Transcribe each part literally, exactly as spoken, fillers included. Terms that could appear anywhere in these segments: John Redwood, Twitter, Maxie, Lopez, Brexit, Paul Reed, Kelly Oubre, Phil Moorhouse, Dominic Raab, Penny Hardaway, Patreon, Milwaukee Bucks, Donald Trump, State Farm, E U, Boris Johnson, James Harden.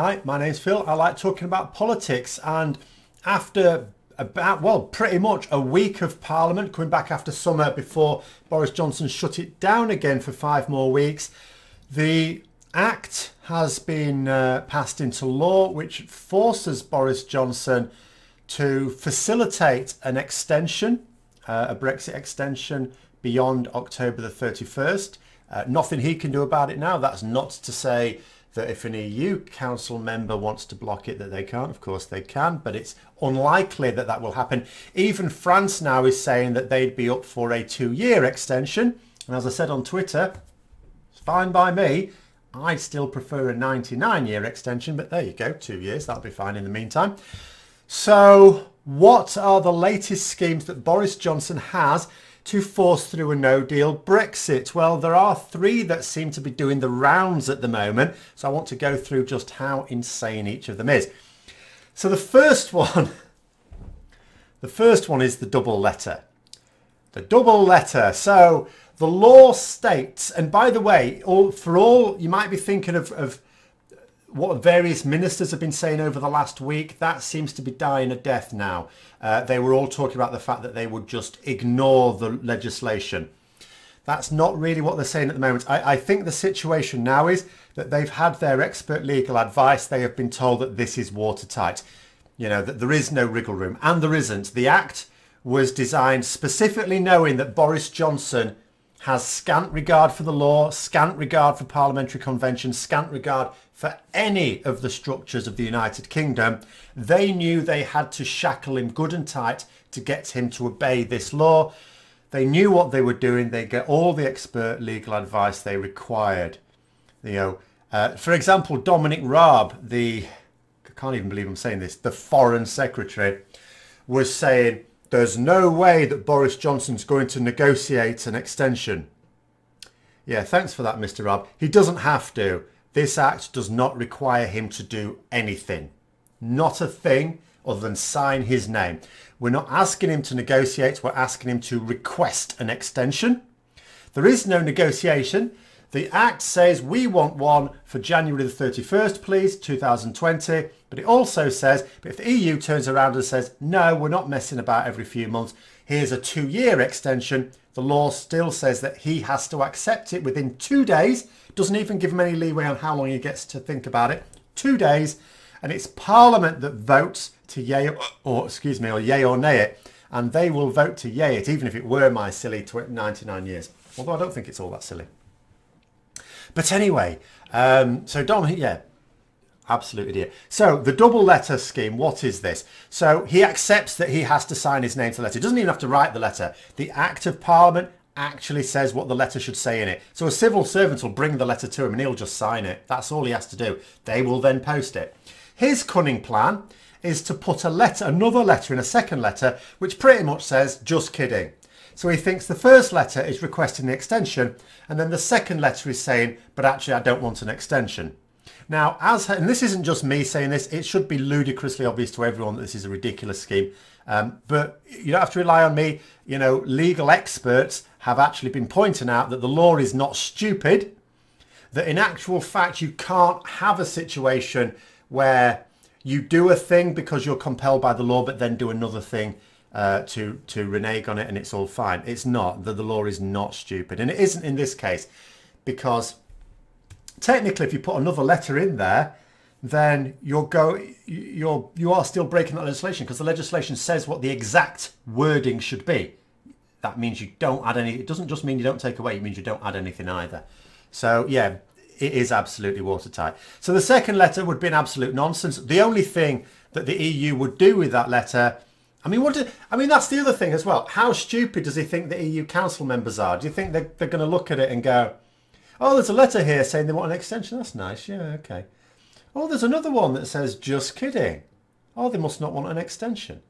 Hi, my name's Phil. I like talking about politics, and after about, well, pretty much a week of Parliament, coming back after summer before Boris Johnson shut it down again for five more weeks, the Act has been uh, passed into law, which forces Boris Johnson to facilitate an extension, uh, a Brexit extension, beyond October the thirty-first. Uh, nothing he can do about it now. That's not to say that if an E U council member wants to block it, that they can't. Of course they can, but it's unlikely that that will happen. Even France now is saying that they'd be up for a two-year extension. And as I said on Twitter, it's fine by me. I still prefer a ninety-nine year extension, but there you go, two years. That'll be fine in the meantime. So what are the latest schemes that Boris Johnson has to force through a no-deal Brexit? Well, there are three that seem to be doing the rounds at the moment, so I want to go through just how insane each of them is. So the first one, the first one is the double letter. The double letter. So the law states, and by the way, all, for all, you might be thinking of, of what various ministers have been saying over the last week, that seems to be dying a death now. Uh, they were all talking about the fact that they would just ignore the legislation. That's not really what they're saying at the moment. I, I think the situation now is that they've had their expert legal advice. They have been told that this is watertight. You know, that there is no wriggle room, and there isn't. The Act was designed specifically knowing that Boris Johnson has scant regard for the law, scant regard for parliamentary convention, scant regard for any of the structures of the United Kingdom. They knew they had to shackle him good and tight to get him to obey this law. They knew what they were doing. They get all the expert legal advice they required. You know, uh, for example, Dominic Raab, the, I can't even believe I'm saying this, the Foreign Secretary, was saying, there's no way that Boris Johnson's going to negotiate an extension. Yeah, thanks for that, Mister Raab. He doesn't have to. This Act does not require him to do anything. Not a thing other than sign his name. We're not asking him to negotiate. We're asking him to request an extension. There is no negotiation. The Act says we want one for January the thirty-first, please, two thousand twenty. But it also says, but if the E U turns around and says, no, we're not messing about every few months, here's a two-year extension, the law still says that he has to accept it within two days. Doesn't even give him any leeway on how long he gets to think about it. Two days. And it's Parliament that votes to yay or, or excuse me, or yay or nay it. And they will vote to yay it, even if it were my silly ninety-nine years. Although I don't think it's all that silly. But anyway, um, so Dom, yeah, absolute idiot. So the double letter scheme, what is this? So he accepts that he has to sign his name to the letter. He doesn't even have to write the letter. The Act of Parliament actually says what the letter should say in it. So a civil servant will bring the letter to him and he'll just sign it. That's all he has to do. They will then post it. His cunning plan is to put a letter, another letter in a second letter, which pretty much says, just kidding. So he thinks the first letter is requesting the extension, and then the second letter is saying, but actually I don't want an extension. Now, as and this isn't just me saying this, it should be ludicrously obvious to everyone that this is a ridiculous scheme. Um, but you don't have to rely on me. You know, legal experts have actually been pointing out that the law is not stupid, that in actual fact you can't have a situation where you do a thing because you're compelled by the law, but then do another thing Uh, to to renege on it and it's all fine. It's not. The, the law is not stupid, and it isn't in this case, because technically if you put another letter in there, then you're go you're you are still breaking that legislation, because the legislation says what the exact wording should be. That means you don't add any. It doesn't just mean you don't take away, it means you don't add anything either. So yeah, it is absolutely watertight. So the second letter would be an absolute nonsense. The only thing that the E U would do with that letter, I mean, what do, I mean, that's the other thing as well. How stupid does he think the E U council members are? Do you think they're, they're going to look at it and go, oh, there's a letter here saying they want an extension. That's nice. Yeah, okay. Oh, there's another one that says, just kidding. Oh, they must not want an extension.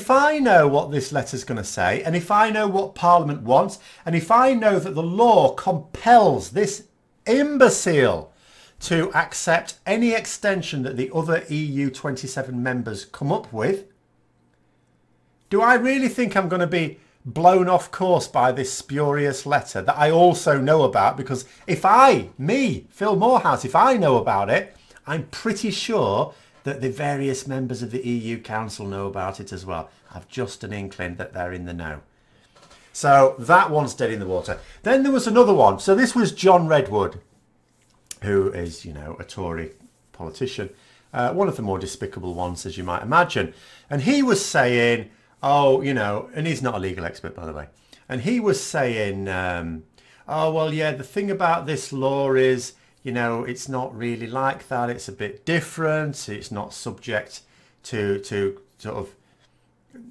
If I know what this letter's going to say, and if I know what Parliament wants, and if I know that the law compels this imbecile to accept any extension that the other E U twenty-seven members come up with, do I really think I'm going to be blown off course by this spurious letter that I also know about? Because if I, me, Phil Moorhouse, if I know about it, I'm pretty sure that the various members of the E U Council know about it as well. I've just an inkling that they're in the know. So that one's dead in the water. Then there was another one. So this was John Redwood, who is, you know, a Tory politician. Uh, one of the more despicable ones, as you might imagine. And he was saying, oh, you know, and he's not a legal expert, by the way. And he was saying, um, oh, well, yeah, the thing about this law is, you know, it's not really like that. It's a bit different. It's not subject to to sort of,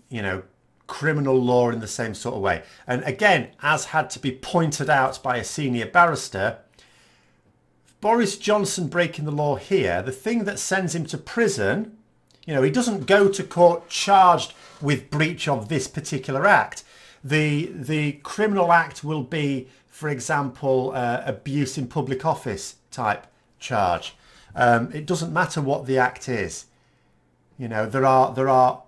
you know, criminal law in the same sort of way. And again, as had to be pointed out by a senior barrister, Boris Johnson breaking the law here, the thing that sends him to prison, you know, he doesn't go to court charged with breach of this particular act. The, the criminal act will be, for example, uh, abuse in public office type charge. Um, it doesn't matter what the act is. You know, there are, there are,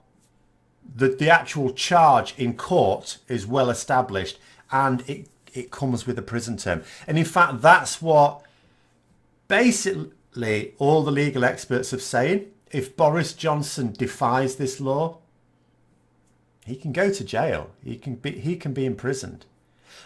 the, the actual charge in court is well established, and it, it comes with a prison term. And in fact, that's what basically all the legal experts are saying. If Boris Johnson defies this law, he can go to jail. He can be, he can be imprisoned.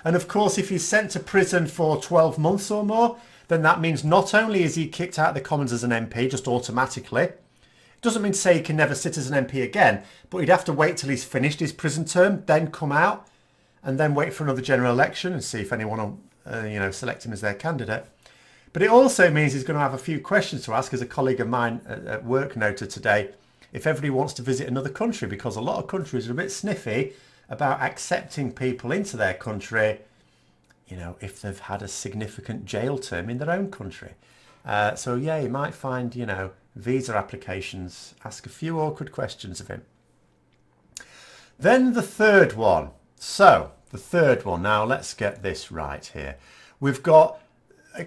And of course, if he's sent to prison for twelve months or more, then that means not only is he kicked out of the Commons as an M P just automatically, it doesn't mean to say he can never sit as an M P again, but he'd have to wait till he's finished his prison term, then come out, and then wait for another general election and see if anyone will uh, you know, select him as their candidate. But it also means he's going to have a few questions to ask, as a colleague of mine at work noted today, if everybody wants to visit another country, because a lot of countries are a bit sniffy about accepting people into their country, you know, if they've had a significant jail term in their own country. Uh, so yeah, you might find, you know, visa applications ask a few awkward questions of him. Then the third one. So the third one, now let's get this right here. We've got, I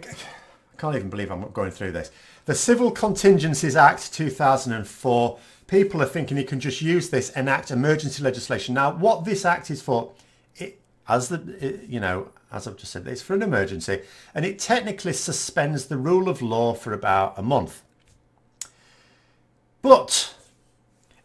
can't even believe I'm going through this. The Civil Contingencies Act two thousand four. People are thinking he can just use this, enact emergency legislation. Now, what this act is for, it, as the it, you know, as I've just said, it's for an emergency, and it technically suspends the rule of law for about a month. But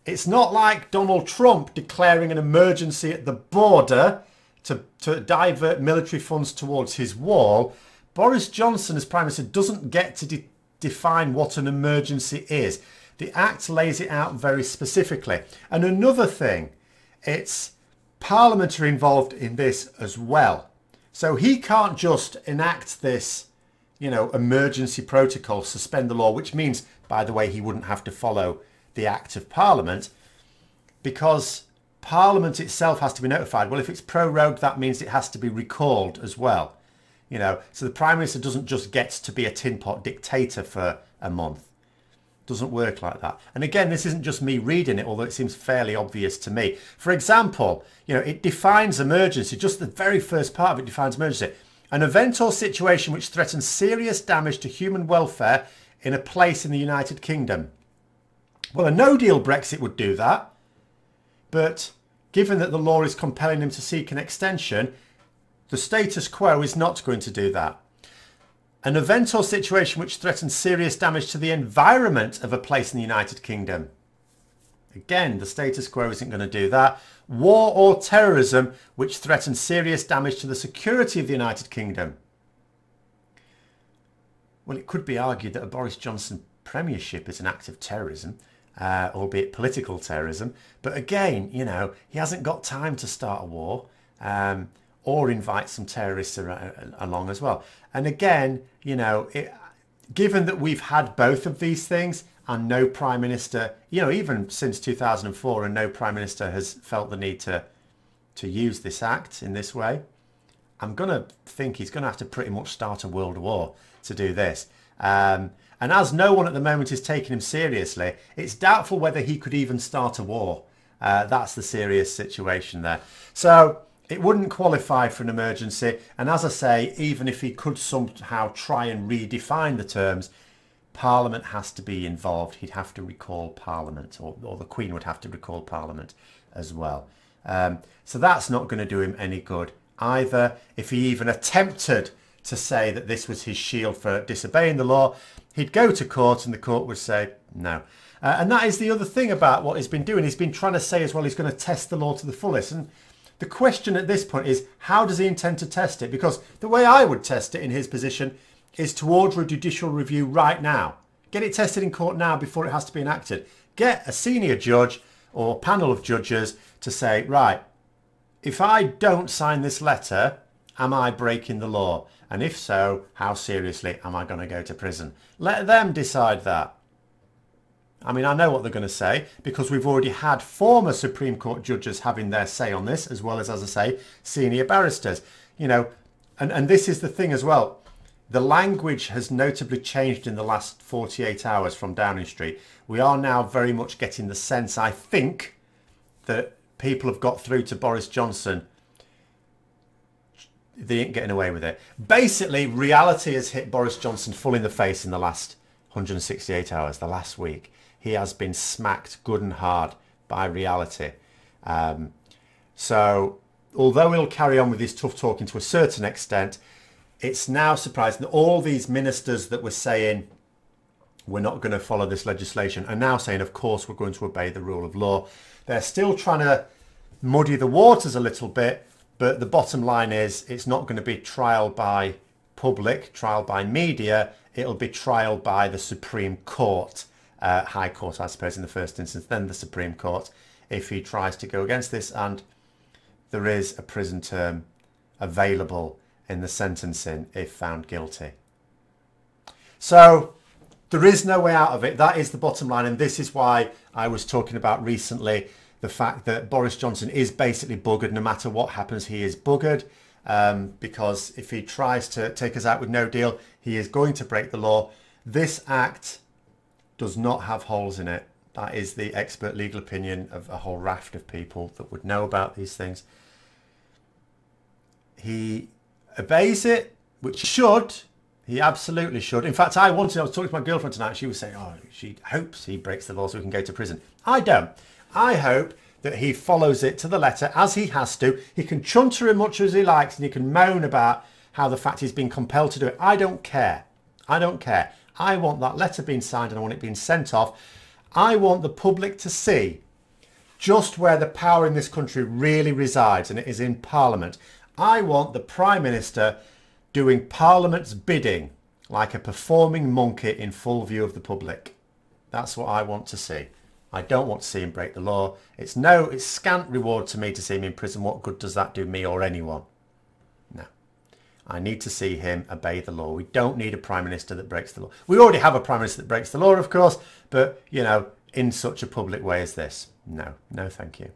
it's not like Donald Trump declaring an emergency at the border to to divert military funds towards his wall. Boris Johnson, as Prime Minister, doesn't get to de define what an emergency is. The Act lays it out very specifically. And another thing, it's Parliament are involved in this as well. So he can't just enact this, you know, emergency protocol, suspend the law, which means, by the way, he wouldn't have to follow the Act of Parliament, because Parliament itself has to be notified. Well, if it's prorogued, that means it has to be recalled as well. You know, so the Prime Minister doesn't just get to be a tin pot dictator for a month. Doesn't work like that. And again, this isn't just me reading it, although it seems fairly obvious to me. For example, you know, it defines emergency, just the very first part of it defines emergency. An event or situation which threatens serious damage to human welfare in a place in the United Kingdom. Well, a no-deal Brexit would do that, but given that the law is compelling him to seek an extension, the status quo is not going to do that. An event or situation which threatens serious damage to the environment of a place in the United Kingdom. Again, the status quo isn't going to do that. War or terrorism which threatens serious damage to the security of the United Kingdom. Well, it could be argued that a Boris Johnson premiership is an act of terrorism, uh, albeit political terrorism. But again, you know, he hasn't got time to start a war. Um, or invite some terrorists along as well. And again, you know, it, given that we've had both of these things and no Prime Minister, you know, even since two thousand four, and no Prime Minister has felt the need to, to use this act in this way, I'm going to think he's going to have to pretty much start a world war to do this. Um, and as no one at the moment is taking him seriously, it's doubtful whether he could even start a war. Uh, that's the serious situation there. So it wouldn't qualify for an emergency. And as I say, even if he could somehow try and redefine the terms, Parliament has to be involved. He'd have to recall Parliament, or, or the Queen would have to recall Parliament as well. Um, so that's not going to do him any good either. If he even attempted to say that this was his shield for disobeying the law. He'd go to court and the court would say no. Uh, and that is the other thing about what he's been doing. He's been trying to say as well he's going to test the law to the fullest. And the question at this point is, how does he intend to test it? Because the way I would test it in his position is to order a judicial review right now. Get it tested in court now before it has to be enacted. Get a senior judge or panel of judges to say, right, if I don't sign this letter, am I breaking the law? And if so, how seriously am I going to go to prison? Let them decide that. I mean, I know what they're going to say, because we've already had former Supreme Court judges having their say on this, as well as, as I say, senior barristers. You know, and, and this is the thing as well. The language has notably changed in the last forty-eight hours from Downing Street. We are now very much getting the sense, I think, that people have got through to Boris Johnson. They ain't getting away with it. Basically, reality has hit Boris Johnson full in the face in the last one hundred sixty-eight hours, the last week. He has been smacked good and hard by reality. Um, so although he'll carry on with his tough talking to a certain extent, it's now surprising that all these ministers that were saying, we're not going to follow this legislation, are now saying, of course, we're going to obey the rule of law. They're still trying to muddy the waters a little bit, but the bottom line is it's not going to be trial by public, trial by media. It'll be trial by the Supreme Court. Uh, High Court, I suppose, in the first instance, then the Supreme Court, if he tries to go against this. And there is a prison term available in the sentencing if found guilty. So there is no way out of it. That is the bottom line. And this is why I was talking about recently the fact that Boris Johnson is basically buggered. No matter what happens, he is buggered. Um, because if he tries to take us out with no deal, he is going to break the law. This act does not have holes in it. That is the expert legal opinion of a whole raft of people that would know about these things. He obeys it, which should, he absolutely should. In fact, I wanted, I was talking to my girlfriend tonight, she was saying, oh, she hopes he breaks the law so he can go to prison. I don't. I hope that he follows it to the letter as he has to. He can chunter as much as he likes and he can moan about how the fact he's been compelled to do it. I don't care. I don't care. I want that letter being signed and I want it being sent off. I want the public to see just where the power in this country really resides, and it is in Parliament. I want the Prime Minister doing Parliament's bidding like a performing monkey in full view of the public. That's what I want to see. I don't want to see him break the law. It's no, it's scant reward to me to see him in prison. What good does that do me or anyone? No. I need to see him obey the law. We don't need a Prime Minister that breaks the law. We already have a Prime Minister that breaks the law, of course, but, you know, in such a public way as this. No, no, thank you.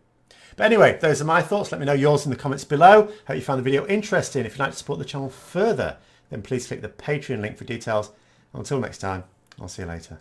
But anyway, those are my thoughts. Let me know yours in the comments below. Hope you found the video interesting. If you'd like to support the channel further, then please click the Patreon link for details. Until next time, I'll see you later.